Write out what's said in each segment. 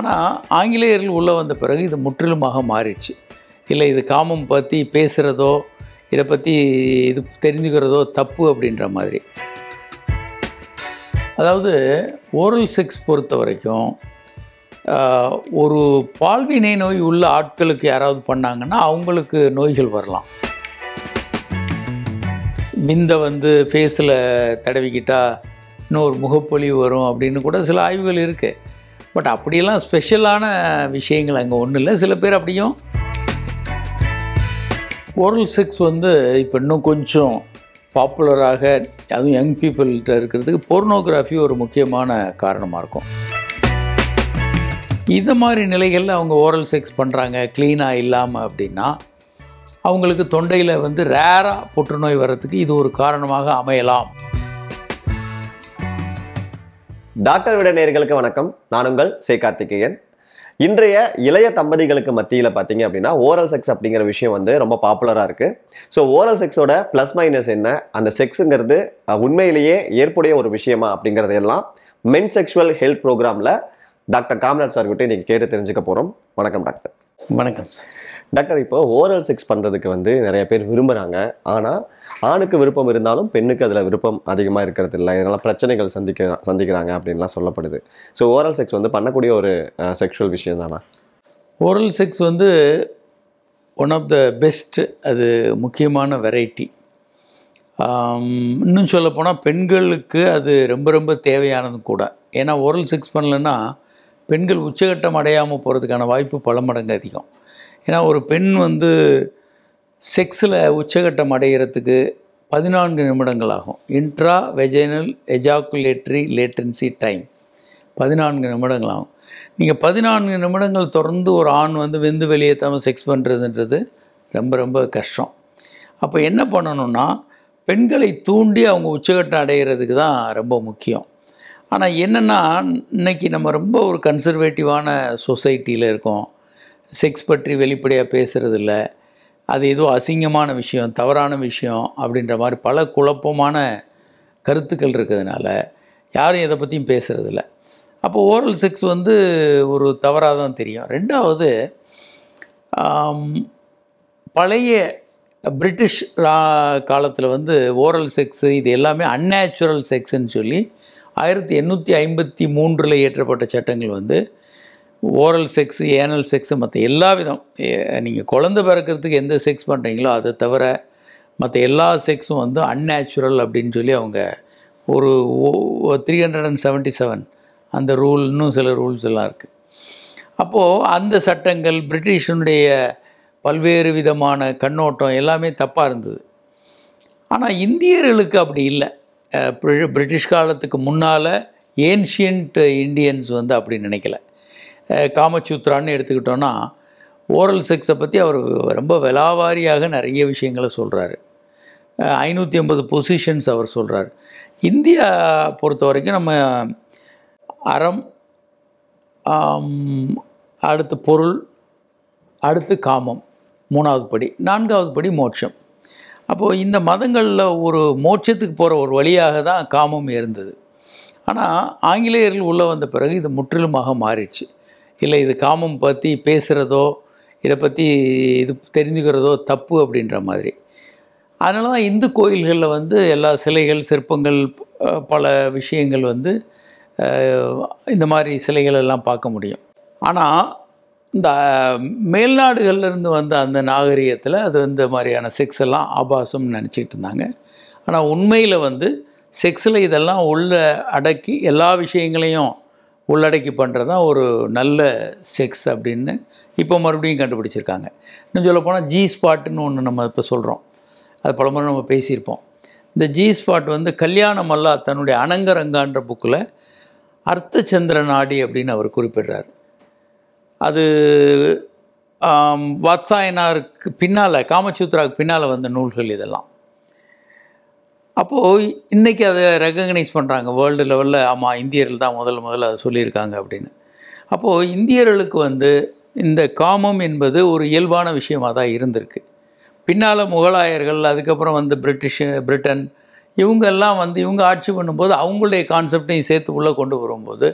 ஆனால் ஆங்கிலேயர்கள் உள்ளே வந்த பிறகு இது முற்றிலுமாக மாறிடுச்சு. இல்லை இது காமம் பற்றி பேசுகிறதோ இதை பற்றி இது தெரிஞ்சுக்கிறதோ தப்பு அப்படின்ற மாதிரி. அதாவது ஓரல் செக்ஸ் பொறுத்த வரைக்கும் ஒரு பால்வினை நோய் உள்ள ஆட்களுக்கு யாராவது பண்ணாங்கன்னா அவங்களுக்கு நோய்கள் வரலாம். விந்தை ஃபேஸில் தடவிக்கிட்டால் இன்னொரு முகப்பொலிவு வரும் அப்படின்னு கூட சில ஆய்வுகள் இருக்குது. பட் அப்படியெல்லாம் ஸ்பெஷலான விஷயங்கள் அங்கே ஒன்றும் இல்லை. சில பேர் அப்படியும் ஓரல் செக்ஸ் இப்போ இன்னும் கொஞ்சம் பாப்புலராக, அதுவும் யங் பீப்புள்கிட்ட இருக்கிறதுக்கு போர்னோகிராஃபி ஒரு முக்கியமான காரணமாக இருக்கும். இந்த மாதிரி நிலைகளில் அவங்க ஓரல் செக்ஸ் பண்ணுறாங்க க்ளீனாக இல்லாமல் அப்படின்னா அவங்களுக்கு தொண்டையில் ரேராக புற்றுநோய் வர்றதுக்கு இது ஒரு காரணமாக அமையலாம். டாக்டர் விட நேயர்களுக்கு வணக்கம். நான் உங்கள் சே கார்த்திகேயன். இன்றைய இளைய தம்பதிகளுக்கு மத்தியில் பார்த்தீங்க அப்படின்னா ஓரல் செக்ஸ் அப்படிங்கிற விஷயம் ரொம்ப பாப்புலராக இருக்குது. ஸோ ஓரல் செக்ஸோட ப்ளஸ் மைனஸ் என்ன, அந்த செக்ஸுங்கிறது உண்மையிலேயே ஏற்புடைய ஒரு விஷயமா அப்படிங்கிறதெல்லாம் மென் செக்ஷுவல் ஹெல்த் ப்ரோக்ராமில் டாக்டர் காமராஜ் சார் கிட்டே நீங்கள் கேட்டு தெரிஞ்சுக்க போகிறோம். வணக்கம் டாக்டர். வணக்கம் டாக்டர். இப்போ ஓரல் செக்ஸ் பண்ணுறதுக்கு நிறைய பேர் விரும்புகிறாங்க. ஆனால் ஆணுக்கு விருப்பம் இருந்தாலும் பெண்ணுக்கு அதில் விருப்பம் அதிகமாக இருக்கிறது இல்லை. இதனால் பிரச்சனைகள் சந்திக்கிறாங்க அப்படின்லாம் சொல்லப்படுது. ஸோ ஓரல் செக்ஸ் பண்ணக்கூடிய ஒரு செக்ஷுவல் விஷயம் தானா? Oral sex one of the best, அது முக்கியமான வெரைட்டி. இன்னும் சொல்லப்போனால் பெண்களுக்கு அது ரொம்ப ரொம்ப தேவையானது கூட. ஏன்னா ஓரல் செக்ஸ் பண்ணலைன்னா பெண்கள் உச்சகட்டம் அடையாமல் போகிறதுக்கான வாய்ப்பு பல மடங்கு அதிகம். ஏன்னா ஒரு பெண் செக்ஸில் உச்சகட்டம் அடைகிறதுக்கு 14 நிமிடங்கள் ஆகும். Intra vaginal ejaculatory latency time 14 நிமிடங்கள் ஆகும். நீங்கள் 14 நிமிடங்கள் தொடர்ந்து ஒரு ஆண் வெந்து வெளியேற்றாமல் செக்ஸ் பண்ணுறதுன்றது ரொம்ப ரொம்ப கஷ்டம். அப்போ என்ன பண்ணணும்னா பெண்களை தூண்டி அவங்க உச்சகட்டம் அடைகிறதுக்கு தான் ரொம்ப முக்கியம். ஆனால் என்னென்னா இன்றைக்கி நம்ம ரொம்ப ஒரு கன்சர்வேட்டிவான சொசைட்டியில் இருக்கோம். செக்ஸ் பற்றி வெளிப்படையாக பேசுகிறதில்ல. அது ஏதோ அசிங்கமான விஷயம், தவறான விஷயம் அப்படின்ற மாதிரி பல குழப்பமான கருத்துக்கள் இருக்கிறதுனால யாரும் எதை பற்றியும் பேசுகிறதில்ல. அப்போ ஓரல் செக்ஸ் ஒரு தவறாக தான் தெரியும். ரெண்டாவது, பழைய பிரிட்டிஷ் காலத்தில் ஓரல் செக்ஸு இது எல்லாமே அன்நேச்சுரல் செக்ஸுன்னு சொல்லி 1853 இயற்றப்பட்ட சட்டங்கள் ஓரல் செக்ஸு, ஏனல் செக்ஸு, மற்ற எல்லா விதம் நீங்கள் குழந்தை பிறக்கிறதுக்கு எந்த செக்ஸ் பண்ணுறீங்களோ அதை தவிர மற்ற எல்லா செக்ஸும் அன்நேச்சுரல் அப்படின்னு சொல்லி அவங்க ஒரு 377 அந்த ரூல், இன்னும் சில ரூல்ஸ் எல்லாம் இருக்குது. அப்போது அந்த சட்டங்கள் பிரிட்டிஷனுடைய பல்வேறு விதமான கண்ணோட்டம் எல்லாமே தப்பாக இருந்தது. ஆனால் இந்தியர்களுக்கு அப்படி இல்லை. பிரிட்டிஷ் காலத்துக்கு முன்னால் ஏன்ஷியன்ட் இண்டியன்ஸ் அப்படி நினைக்கல. காமசூத்ரான்னு எடுத்துக்கிட்டோன்னா ஓரல் செக்ஸை பற்றி அவர் ரொம்ப விலாவாரியாக நிறைய விஷயங்களை சொல்கிறாரு. 550 பொசிஷன்ஸ் அவர் சொல்கிறார். இந்தியா பொறுத்த வரைக்கும் நம்ம அறம், அடுத்து பொருள், அடுத்து காமம், 3வது படி, 4வது படி மோட்சம். அப்போது இந்த மதங்களில் ஒரு மோட்சத்துக்கு போகிற ஒரு வழியாக தான் காமம் இருந்தது. ஆனால் ஆங்கிலேயர்கள் உள்ளே வந்த பிறகு இது முற்றிலுமாக மாறிடுச்சு. இல்லை இது காமம் பற்றி பேசுகிறதோ இதை பற்றி இது தெரிஞ்சுக்கிறதோ தப்பு அப்படின்ற மாதிரி. அதனால தான் இந்து கோயில்களில் எல்லா சிலைகள், சிற்பங்கள், பல விஷயங்கள் இந்த மாதிரி சிலைகள் எல்லாம் பார்க்க முடியும். ஆனால் இந்த மேல்நாடுகள்லேருந்து அந்த நாகரிகத்தில் அது இந்த மாதிரியான செக்ஸ் எல்லாம் ஆபாசம்னு நினச்சிக்கிட்டு இருந்தாங்க. ஆனால் உண்மையில் செக்ஸில் இதெல்லாம் உள்ள அடக்கி எல்லா விஷயங்களையும் உள்ளடக்கி பண்ணுறது தான் ஒரு நல்ல செக்ஸ் அப்படின்னு இப்போ மறுபடியும் கண்டுபிடிச்சிருக்காங்க. இன்னும் சொல்லப்போனால் ஜி ஸ்பாட்டுன்னு ஒன்று நம்ம இப்போ சொல்கிறோம், அது பலமுறை நம்ம பேசியிருப்போம். இந்த ஜி ஸ்பாட் கல்யாணம் அல்லா தன்னுடைய அனங்கரங்கான்ற புக்கில் அர்த்த சந்திர நாடி அப்படின்னு அவர் குறிப்பிடுறார். அது வாத்சாயனாருக்கு பின்னால், காமசூத்ராவுக்கு பின்னால் வந்த நூல்கள் இதெல்லாம். அப்போது இன்றைக்கி அதை ரெகக்னைஸ் பண்ணுறாங்க வேர்ல்டு லெவலில். ஆமாம், இந்தியர்கள் தான் முதல்ல அதை சொல்லியிருக்காங்க அப்படின்னு. அப்போது இந்தியர்களுக்கு இந்த காமம் என்பது ஒரு இயல்பான விஷயமாக தான் இருந்திருக்கு. பின்னால் முகலாயர்கள், அதுக்கப்புறம் பிரிட்டன், இவங்கெல்லாம் இவங்க ஆட்சி பண்ணும்போது அவங்களுடைய கான்செப்டையும் சேர்த்து உள்ளே கொண்டு வரும்போது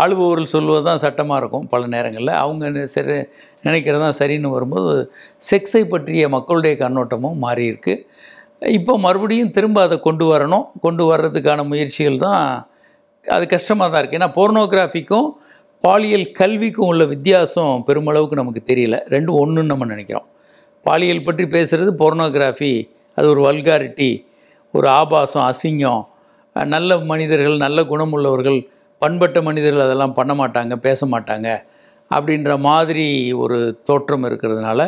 ஆளுபவர்கள் சொல்வது தான் சட்டமாக இருக்கும். பல நேரங்களில் அவங்க சரி நினைக்கிறதா சரின்னு வரும்போது செக்ஸை பற்றிய மக்களுடைய கண்ணோட்டமும் மாறியிருக்கு. இப்போ மறுபடியும் திரும்ப அதை கொண்டு வரணும், கொண்டு வர்றதுக்கான முயற்சிகள் தான். அது கஷ்டமாக தான் இருக்குது. ஏன்னா போர்னோகிராஃபிக்கும் பாலியல் கல்விக்கும் உள்ள வித்தியாசம் பெருமளவுக்கு நமக்கு தெரியல. ரெண்டும் ஒன்றுன்னு நம்ம நினைக்கிறோம். பாலியல் பற்றி பேசுகிறது போர்னோகிராஃபி, அது ஒரு வல்காரிட்டி, ஒரு ஆபாசம், அசிங்கம். நல்ல மனிதர்கள், நல்ல குணமுள்ளவர்கள், பண்பட்ட மனிதர்கள் அதெல்லாம் பண்ண மாட்டாங்க, பேச மாட்டாங்க அப்படின்ற மாதிரி ஒரு தோற்றம் இருக்கிறதுனால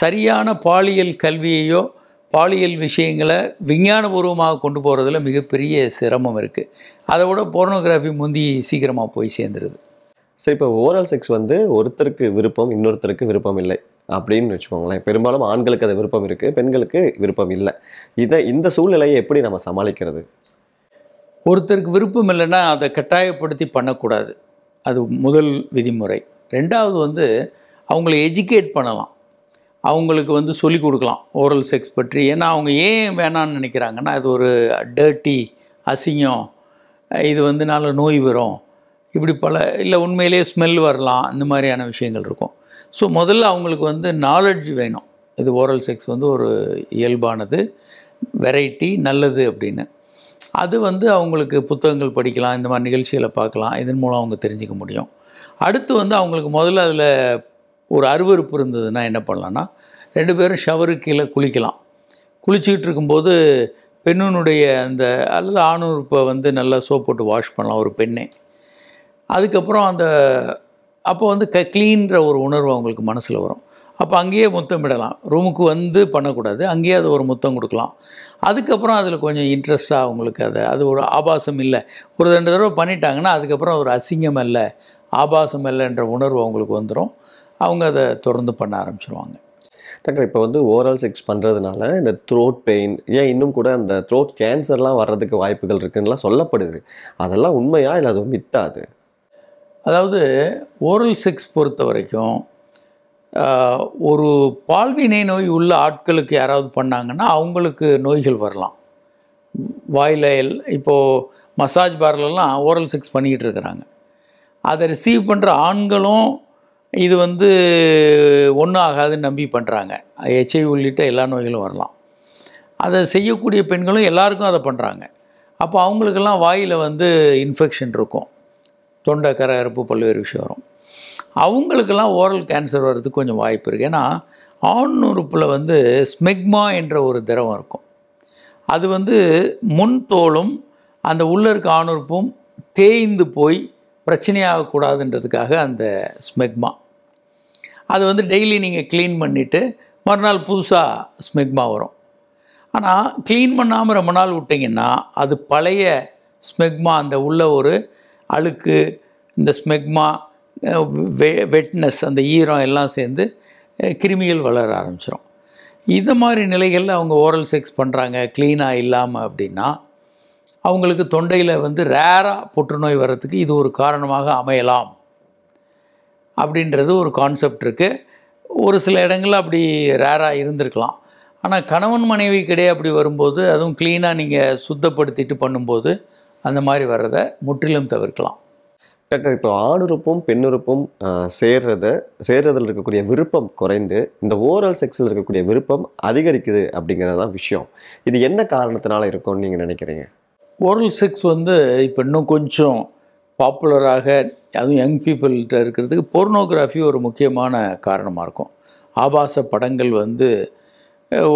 சரியான பாலியல் கல்வியையோ பாலியல் விஷயங்களை விஞ்ஞானபூர்வமாக கொண்டு போகிறதுல மிகப்பெரிய சிரமம் இருக்குது. அதை விட போர்னோகிராஃபி முந்தி சீக்கிரமாக போய் சேர்ந்துருது. சரி, இப்போ ஓரல் செக்ஸ் ஒருத்தருக்கு விருப்பம், இன்னொருத்தருக்கு விருப்பம் இல்லை அப்படின்னு வச்சுக்கோங்களேன். பெரும்பாலும் ஆண்களுக்கு அது விருப்பம் இருக்குது, பெண்களுக்கு விருப்பம் இல்லை. இந்த சூழ்நிலையை எப்படி நம்ம சமாளிக்கிறது? ஒருத்தருக்கு விருப்பம் இல்லைன்னா அதை கட்டாயப்படுத்தி பண்ணக்கூடாது. அது முதல் விதிமுறை. ரெண்டாவது அவங்கள எஜுகேட் பண்ணலாம், அவங்களுக்கு சொல்லிக் கொடுக்கலாம் ஓரல் செக்ஸ் பற்றி. ஏன்னா அவங்க ஏன் வேணான்னு நினைக்கிறாங்கன்னா, அது ஒரு டர்ட்டி, அசிங்கம், இது நால நோய் வரும், இப்படி பல இல்லை உண்மையிலே ஸ்மெல் வரலாம், இந்த மாதிரியான விஷயங்கள் இருக்கும். ஸோ முதல்ல அவங்களுக்கு நாலெட்ஜ் வேணும். இது ஓரல் செக்ஸ் ஒரு இயல்பானது, வெரைட்டி, நல்லது அப்படின்னு. அது அவங்களுக்கு புத்தகங்கள் படிக்கலாம், இந்த மாதிரி நிகழ்ச்சிகளை பார்க்கலாம், இதன் மூலம் அவங்க தெரிஞ்சுக்க முடியும். அடுத்து அவங்களுக்கு முதல்ல அதில் ஒரு அருவருப்பு இருந்ததுன்னா என்ன பண்ணலான்னா, ரெண்டு பேரும் ஷவருக்கு கீழே குளிக்கலாம். குளிச்சுக்கிட்டு இருக்கும்போது பெண்ணுனுடைய அந்த அல்லது ஆணுறுப்பை நல்லா சோப் போட்டு வாஷ் பண்ணலாம் ஒரு பெண்ணே. அதுக்கப்புறம் அப்போ க்ளீன்ற ஒரு உணர்வு அவங்களுக்கு மனசில் வரும். அப்போ அங்கேயே முத்தமிடலாம், ரூமுக்கு பண்ணக்கூடாது, அங்கேயே அது ஒரு முத்தம் கொடுக்கலாம். அதுக்கப்புறம் அதில் கொஞ்சம் இன்ட்ரெஸ்ட்டாக அவங்களுக்கு அது ஒரு ஆபாசம் இல்லை. ஒரு ரெண்டு தடவை பண்ணிட்டாங்கன்னா அதுக்கப்புறம் ஒரு அசிங்கம் இல்லை, ஆபாசம் இல்லைன்ற உணர்வு அவங்களுக்கு வந்துடும். அவங்க அதை தொடர்ந்து பண்ண ஆரம்பிச்சிருவாங்க. டாக்டர், இப்போ ஓரல் செக்ஸ் பண்ணுறதுனால இந்த த்ரோட் பெயின், ஏன் இன்னும் கூட அந்த த்ரோட் கேன்சர்லாம் வர்றதுக்கு வாய்ப்புகள் இருக்குன்னுலாம் சொல்லப்படுது. அதெல்லாம் உண்மையா இல்லை அது மித்தாது? அதாவது ஓரல் செக்ஸ் பொறுத்த வரைக்கும் ஒரு பால்வினை நோய் உள்ள ஆட்களுக்கு யாராவது பண்ணாங்கன்னா அவங்களுக்கு நோய்கள் வரலாம். வாயில் இப்போது மசாஜ் பார்லெலாம் ஓரல் செக்ஸ் பண்ணிக்கிட்டு இருக்கிறாங்க. அதை ரிசீவ் பண்ணுற ஆண்களும் இது ஒன்றும் ஆகாதுன்னு நம்பி பண்ணுறாங்க. HIV உள்ளிட்ட எல்லா நோய்களும் வரலாம். அதை செய்யக்கூடிய பெண்களும் எல்லாருக்கும் அதை பண்ணுறாங்க. அப்போ அவங்களுக்கெல்லாம் வாயில் இன்ஃபெக்ஷன் இருக்கும், தொண்டை கரை அறுப்பு, பல்வேறு விஷயம் வரும். அவங்களுக்கெல்லாம் ஓரல் கேன்சர் வர்றதுக்கு கொஞ்சம் வாய்ப்பு இருக்குது. ஏன்னா ஆண் உறுப்பில் ஸ்மெக்மா என்ற ஒரு திரவம் இருக்கும். அது முன் தோலும் அந்த உள்ளே இருக்க ஆணுறுப்பும் தேய்ந்து போய் பிரச்சனையாகக்கூடாதுன்றதுக்காக அந்த ஸ்மெக்மா அது டெய்லி நீங்கள் க்ளீன் பண்ணிவிட்டு மறுநாள் புதுசாக ஸ்மெக்மா வரும். ஆனால் க்ளீன் பண்ணாமல் ரொம்ப நாள் விட்டிங்கன்னா அது பழைய ஸ்மெக்மா, அந்த உள்ள ஒரு அழுக்கு, இந்த ஸ்மெக்மா, வெட்னஸ், அந்த ஈரம் எல்லாம் சேர்ந்து கிருமிகள் வளர ஆரம்பிச்சிடும். இந்த மாதிரி நிலைகளில் அவங்க ஓரல் செக்ஸ் பண்ணுறாங்க க்ளீனாக இல்லாமல் அப்படின்னா அவங்களுக்கு தொண்டையில் ரேராக புற்றுநோய் வர்றதுக்கு இது ஒரு காரணமாக அமையலாம் அப்படின்றது ஒரு கான்செப்ட் இருக்குது. ஒரு சில இடங்களில் அப்படி ரேராக இருந்திருக்கலாம். ஆனால் கணவன் மனைவி கிடையாது அப்படி வரும்போது, அதுவும் க்ளீனாக நீங்கள் சுத்தப்படுத்திட்டு பண்ணும்போது அந்த மாதிரி வர்றதை முற்றிலும் தவிர்க்கலாம். டாக்டர், இப்போ ஆணுறுப்பும் பெண்ணுறுப்பும் சேர்றதில் இருக்கக்கூடிய விருப்பம் குறைந்து இந்த ஓரல் செக்ஸில் இருக்கக்கூடிய விருப்பம் அதிகரிக்குது அப்படிங்கிறதான் விஷயம். இது என்ன காரணத்தினால இருக்கும்னு நீங்கள் நினைக்கிறீங்க? ஓரல் செக்ஸ் இப்போ இன்னும் கொஞ்சம் பாப்புலராக, அதுவும் யங் பீப்புள்கிட்ட இருக்கிறதுக்கு போர்னோகிராஃபி ஒரு முக்கியமான காரணமாக இருக்கும். ஆபாச படங்கள்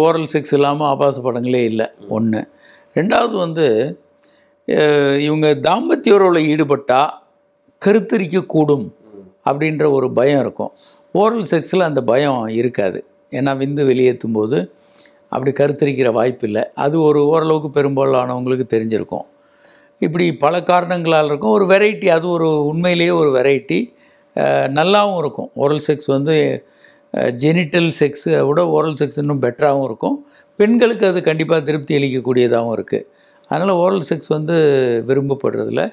ஓரல் செக்ஸ் இல்லாமல் ஆபாச படங்களே இல்லை, ஒன்று. ரெண்டாவது இவங்க தாம்பத்திய உறவில் ஈடுபட்டால் கருத்தரிக்கக்கூடும் அப்படின்ற ஒரு பயம் இருக்கும். ஓரல் செக்ஸில் அந்த பயம் இருக்காது. ஏன்னா விந்து வெளியேற்றும் போது அப்படி கருத்தரிக்கிற வாய்ப்பு இல்லை. அது ஒரு ஓரளவுக்கு பெரும்பாலானவங்களுக்கு தெரிஞ்சிருக்கும். இப்படி பல காரணங்களால் இருக்கும். ஒரு வெரைட்டி, அது ஒரு உண்மையிலேயே ஒரு வெரைட்டி, நல்லாவும் இருக்கும். ஓரல் செக்ஸ் ஜெனிட்டல் செக்ஸை விட ஓரல் செக்ஸ் இன்னும் பெட்டராகவும் இருக்கும். பெண்களுக்கு அது கண்டிப்பாக திருப்தி அளிக்கக்கூடியதாகவும் இருக்குது. அதனால் ஓரல் செக்ஸ் விரும்பப்படுறதில்ல,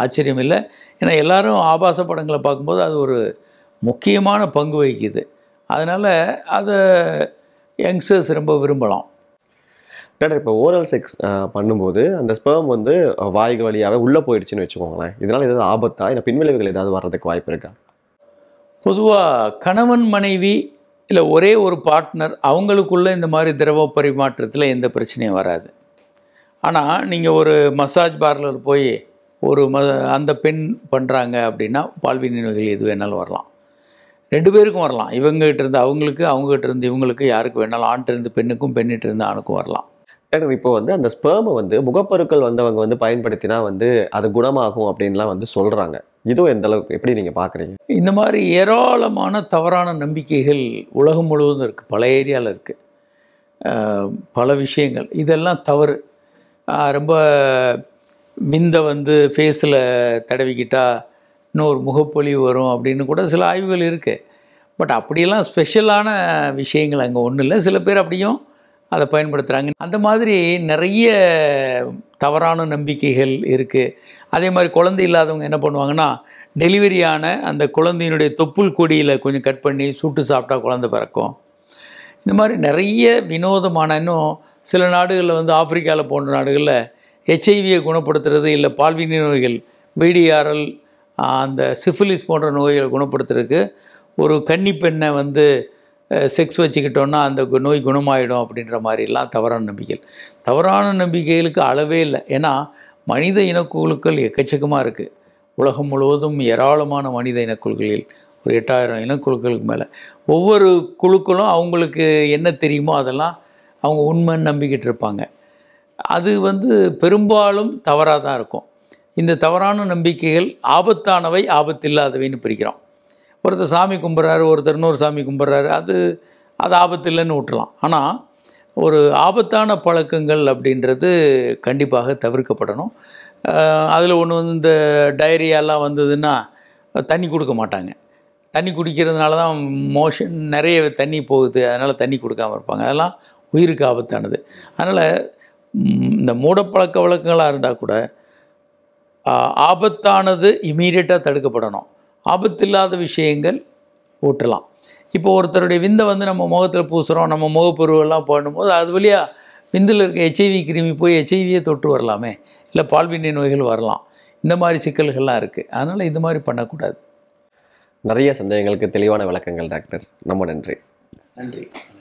ஆச்சரியம் இல்லை. ஏன்னா எல்லோரும் ஆபாச படங்களை பார்க்கும்போது அது ஒரு முக்கியமான பங்கு வகிக்குது. அதனால் அதை யங்ஸ்டர்ஸ் ரொம்ப விரும்பலாம். டாக்டர் இப்போ ஓரல் செக்ஸ் பண்ணும்போது அந்த ஸ்பெர்ம் வந்து வாய்க்கு வழியாகவே உள்ளே போயிடுச்சுன்னு வச்சுக்கோங்களேன், இதனால் ஏதாவது ஆபத்தா இல்லை பின்விளைவுகள் ஏதாவது வர்றதுக்கு வாய்ப்பு இருக்கா? பொதுவாக கணவன் மனைவி இல்லை ஒரே ஒரு பார்ட்னர் அவங்களுக்குள்ளே இந்த மாதிரி திரவ பரிமாற்றத்தில் எந்த பிரச்சனையும் வராது. ஆனால் நீங்கள் ஒரு மசாஜ் பார்லர் போய் ஒரு அந்த பெண் பண்ணுறாங்க அப்படின்னா பால்வினை நோய்கள் எது வேணாலும் வரலாம், ரெண்டு பேருக்கும் வரலாம். இவங்ககிட்ட இருந்து அவங்களுக்கு, அவங்ககிட்ட இருந்து இவங்களுக்கு, யாருக்கு வேணாலும் ஆண்கிட்ட இருந்து பெண்ணுக்கும், பெண்ணிட்ட இருந்து ஆணுக்கும் வரலாம். டாக்டர் இப்போ வந்து அந்த ஸ்பெர்மை வந்து முகப்பருக்கள் வந்தவங்க வந்து பயன்படுத்தினா வந்து அது குணமாகும் அப்படின்லாம் வந்து சொல்கிறாங்க. இதுவும் எந்த அளவுக்கு எப்படி நீங்கள் பார்க்குறீங்க? இந்த மாதிரி ஏராளமான தவறான நம்பிக்கைகள் உலகம் முழுவதும் இருக்குது, பல ஏரியாவில் இருக்குது, பல விஷயங்கள். இதெல்லாம் தவறு. ரொம்ப விந்தை வந்து ஃபேஸில் தடவிக்கிட்டால் இன்னொரு முகப்பொழிவு வரும் அப்படின்னு கூட சில ஆய்வுகள் இருக்குது. பட் அப்படியெல்லாம் ஸ்பெஷலான விஷயங்கள் அங்கே ஒன்றும் இல்லை. சில பேர் அப்படியும் அதை பயன்படுத்துகிறாங்க. அந்த மாதிரி நிறைய தவறான நம்பிக்கைகள் இருக்குது. அதே மாதிரி குழந்தை இல்லாதவங்க என்ன பண்ணுவாங்கன்னா, டெலிவரியான அந்த குழந்தையினுடைய தொப்புள் கொடியில் கொஞ்சம் கட் பண்ணி சுட்டு சாப்பிட்டா குழந்தை பிறக்கும். இந்த மாதிரி நிறைய வினோதமான, இன்னும் சில நாடுகளில் வந்து ஆப்பிரிக்காவில் போன்ற நாடுகளில் ஹெச்ஐவியை குணப்படுத்துறது இல்லை பால்வினை நோய்கள், VDRL, அந்த சிஃபிலிஸ் போன்ற நோய்களை குணப்படுத்துறதுக்கு ஒரு கன்னி பெண்ணை வந்து செக்ஸ் வச்சுக்கிட்டோன்னா அந்த நோய் குணமாயிடும் அப்படின்ற மாதிரிலாம் தவறான நம்பிக்கைகள். தவறான நம்பிக்கைகளுக்கு அளவே இல்லை. ஏன்னா மனித இனக்குழுக்கள் எக்கச்சக்கமாக இருக்குது. உலகம் முழுவதும் ஏராளமான மனித இனக்குழுக்களில் ஒரு 8000 இனக்குழுக்களுக்கு மேலே ஒவ்வொரு குழுக்களும் அவங்களுக்கு என்ன தெரியுமோ அதெல்லாம் அவங்க உண்மைன்னு நம்பிக்கிட்டு இருப்பாங்க. அது வந்து பெரும்பாலும் தவறாக தான் இருக்கும். இந்த தவறான நம்பிக்கைகள் ஆபத்தானவை, ஆபத்தில்லாதவைன்னு பிரிக்கிறோம். ஒருத்தர் சாமி கும்பிட்றாரு, ஒருத்தர் இன்னொரு சாமி கும்பிட்றாரு, அது ஆபத்தில்லைன்னு விட்டுலாம். ஆனால் ஒரு ஆபத்தான பழக்கங்கள் அப்படின்றது கண்டிப்பாக தவிர்க்கப்படணும். அதில் ஒன்று வந்து இந்த டயரியாலாம் வந்ததுன்னா தண்ணி கொடுக்க மாட்டாங்க. தண்ணி குடிக்கிறதுனால தான் மோஷன் நிறைய தண்ணி போகுது, அதனால் தண்ணி கொடுக்காமல் இருப்பாங்க. அதெல்லாம் உயிருக்கு ஆபத்தானது. அதனால் இந்த மூடப்பழக்க வழக்கங்களாக இருந்தால் கூட ஆபத்தானது இமீடியட்டாக தடுக்கப்படணும். ஆபத்தில்லாத விஷயங்கள் ஊட்டலாம். இப்போ ஒருத்தருடைய விந்தை வந்து நம்ம முகத்தில் பூசுகிறோம், நம்ம முகப்பருவெல்லாம் பண்ணும்போது அது வழியாக விந்தில் இருக்க HIV கிருமி போய் HIV தொற்று வரலாமே, இல்லை பால்வினை நோய்கள் வரலாம். இந்த மாதிரி சிக்கல்கள்லாம் இருக்குது. அதனால் இது மாதிரி பண்ணக்கூடாது. நிறைய சந்தேகங்களுக்கு தெளிவான விளக்கங்கள் டாக்டர். ரொம்ப நன்றி.